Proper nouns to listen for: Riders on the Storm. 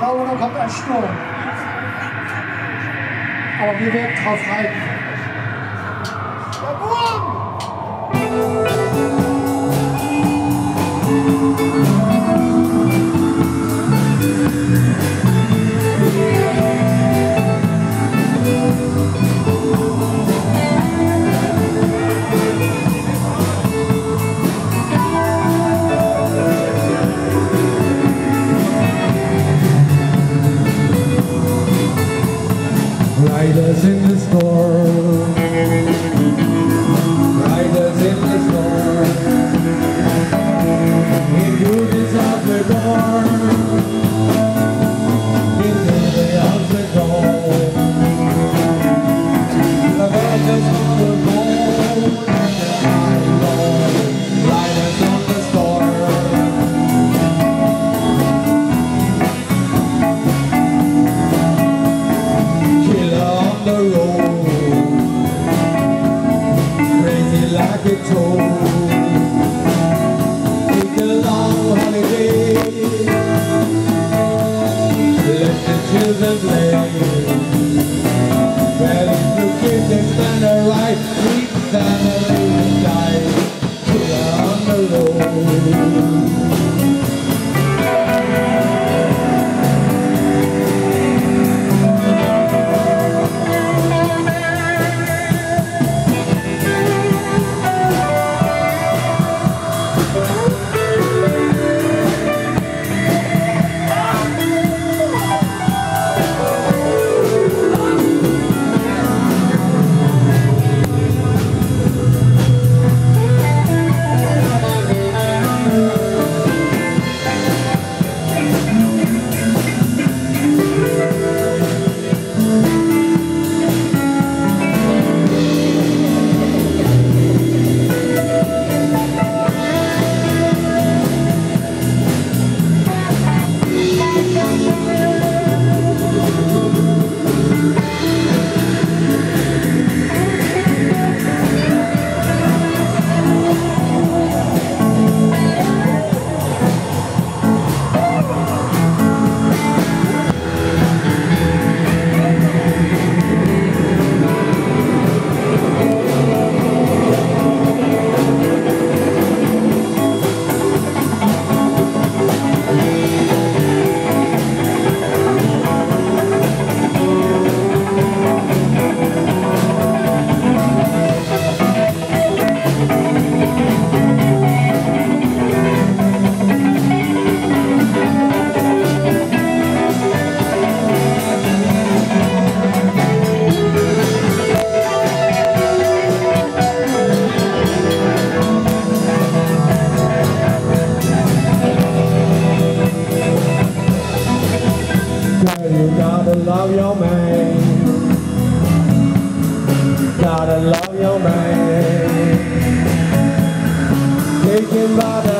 Mauro kommt ein Sturm. Aber wir werden drauf reiten. Riders in the storm, riders in the storm, if you deserve the dawn, in the way of the dawn, the riders on the dawn, riders on the storm, killer on the road, crazy like a toad. Children play. Well, if you give this man a right, sweet family will die. Killer on the road. Love your man, gotta love your man, take him by the